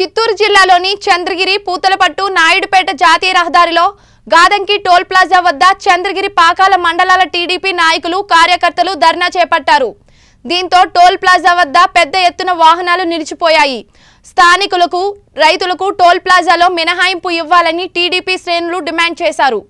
చిత్తూరు జిల్లాలోని చంద్రగిరి పూతలపట్టు నాయుడుపేట జాతీయ రహదారిలో గాదంకి టోల్ ప్లాజా వద్ద చంద్రగిరి పాకాల మండలాల టీడీపీ నాయకులు కార్యకర్తలు ధర్నా చేపట్టారు। దీంతో టోల్ ప్లాజా వద్ద పెద్ద ఎత్తున వాహనాలు నిలిచిపోయాయి। స్థానికులకు రైతులకు టోల్ ప్లాజాలో మినహాయింపు ఇవ్వాలని టీడీపీ శ్రేణులు డిమాండ్ చేశారు।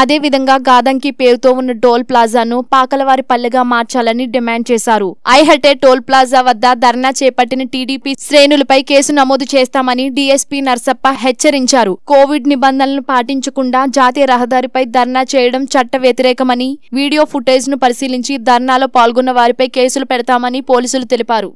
అదే విధంగా గాదంకి పేరుతో ఉన్న టోల్ ప్లాజాను పాకలవారి పల్లెగా మార్చాలని డిమాండ్ చేశారు। ఐహటే టోల్ ప్లాజా వద్ద ధర్నా చేపట్టిన టీడీపీ శ్రేణులపై కేసు నమోదు చేస్తామని డీఎస్పీ నర్సప్ప హెచ్చరించారు। కోవిడ్ నిబంధనలను పాటించకుండా జాతీయ రహదారిపై ధర్నా చేయడం చట్ట వ్యతిరేకమని వీడియో ఫుటేజ్ ను పరిశీలించి ధర్నాలో పాల్గొన్న వారిపై కేసులు పెడతామని పోలీసులు తెలిపారు।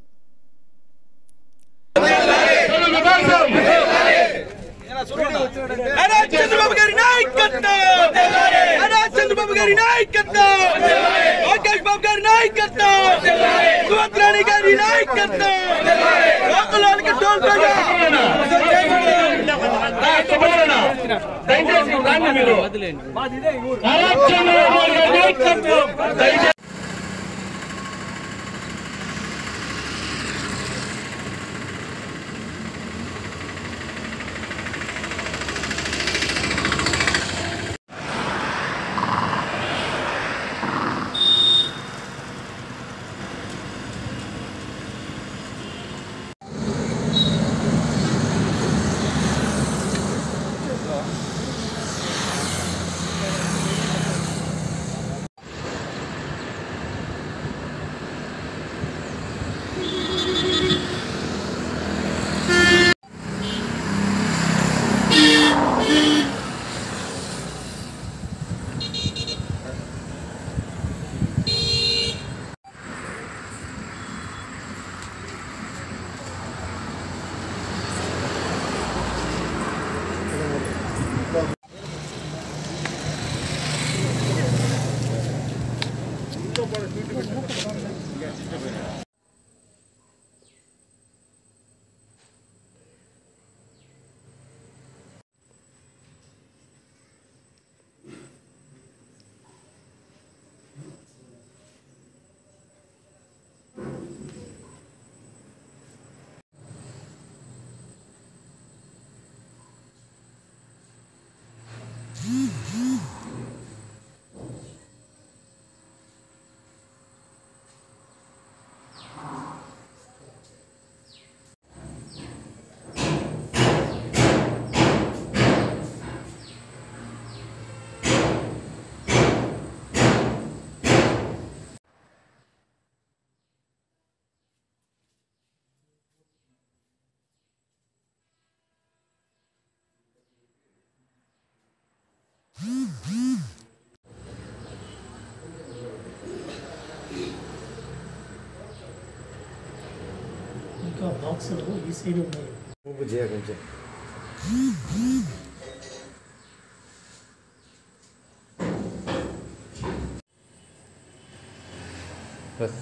बस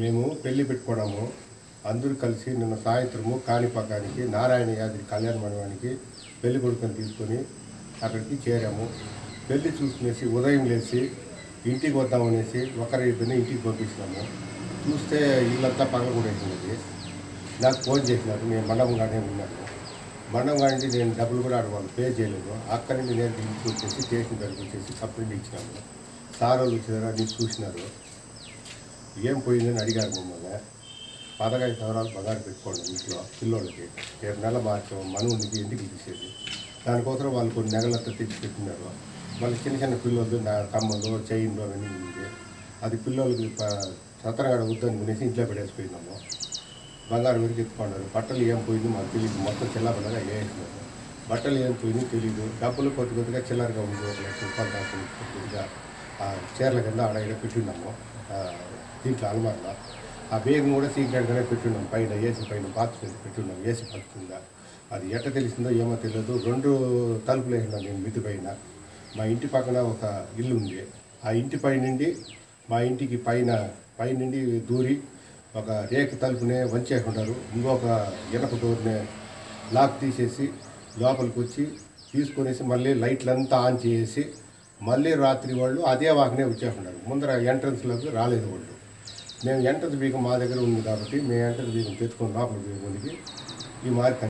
మేము పెళ్లి పెట్టుకున్నాము। అందరూ కలిసి నిన్న సాయంత్రము కాణిపాకానికి నారాయణ యాదరి కళ్యాణ మండపానికి పెళ్లి కొడుకుని తీసుకొని అక్కడికి చేరాము। పెళ్లి చూసుకునేసి ఉదయం లేచి ఇంటికి వద్దామనేసి ఒకరిద్దరిని ఇంటికి పంపిస్తున్నాము। చూస్తే ఇల్లంతా పగలగొట్టేసినది। నాకు ఫోన్ చేసినారు, నేను మండపంగానే ఉన్నాను। మండపంగానికి నేను డబ్బులు కూడా అడగను, పే చేయలేదు। అక్కడి నుండి నేను ఇంటికి వచ్చేసి స్టేషన్ దగ్గరికి వచ్చేసి కంప్లైంట్ ఇచ్చినాము। సార్ వాళ్ళు వచ్చేదారా నీకు చూసినారు, ఏం పోయిందని అడిగారు మమ్మల్ని। 15 సంవత్సరాలు బంగారు పెట్టుకోండి ఇంట్లో పిల్లోళ్ళకి, 7 నెలల మార్చం మనవునికి ఎందుకు ఇచ్చేది, దానికోసం వాళ్ళు కొన్ని నెలలతో తెచ్చి పెట్టినారు। మళ్ళీ చిన్న చిన్న పిల్లలు నా కమ్మలు చైన్లు అవన్నీ ఉంది, అది పిల్లలకి సత్రంగా వద్దని కొనేసి ఇంట్లో పెట్టేసిపోయినాము। బంగారు వరకు ఎత్తుకున్నారు, బట్టలు ఏం పోయింది మాకు తెలియదు, మొత్తం చిల్లబడగా వేసినాము। బట్టలు ఏం పోయినా తెలియదు, డబ్బులు కొద్ది కొద్దిగా చిల్లరగా ఉంది. 1,00,000 దాకా కొద్దిగా చీరల కింద ఆడ పెట్టిన్నాము. దీంట్లో అలమారులో ఆ బేగం కూడా సీక్రెట్గానే పెట్టున్నాం. పైన ఏసీ పైన బాత్రూమ్ పెట్టున్నాం. ఏసీ పడుతుందా అది ఎట్ట తెలిసిందో ఏమో తెలియదు. 2 తలుపులు వేసినా నేను మిద్ది పైన. మా ఇంటి పక్కన ఒక ఇల్లు ఉంది. ఆ ఇంటి పై నుండి మా ఇంటికి పై నుండి దూరి ఒక రేకు తలుపునే వంచేసుకుంటారు. ఇంకొక ఇనప డోర్నే లాక్ తీసేసి లోపలికి వచ్చి తీసుకునేసి మళ్ళీ లైట్లంతా ఆన్ చేసి మళ్ళీ రాత్రి వాళ్ళు అదే వాకనే వచ్చేసుకుంటారు. ముందర ఎంట్రన్స్లోకి రాలేదు వాళ్ళు. మేము ఎంట్రన్స్ బీగం మా దగ్గర ఉంది కాబట్టి మేము ఎంట్రన్స్ బీగం తెచ్చుకొని లోపలికి ఈ మార్గం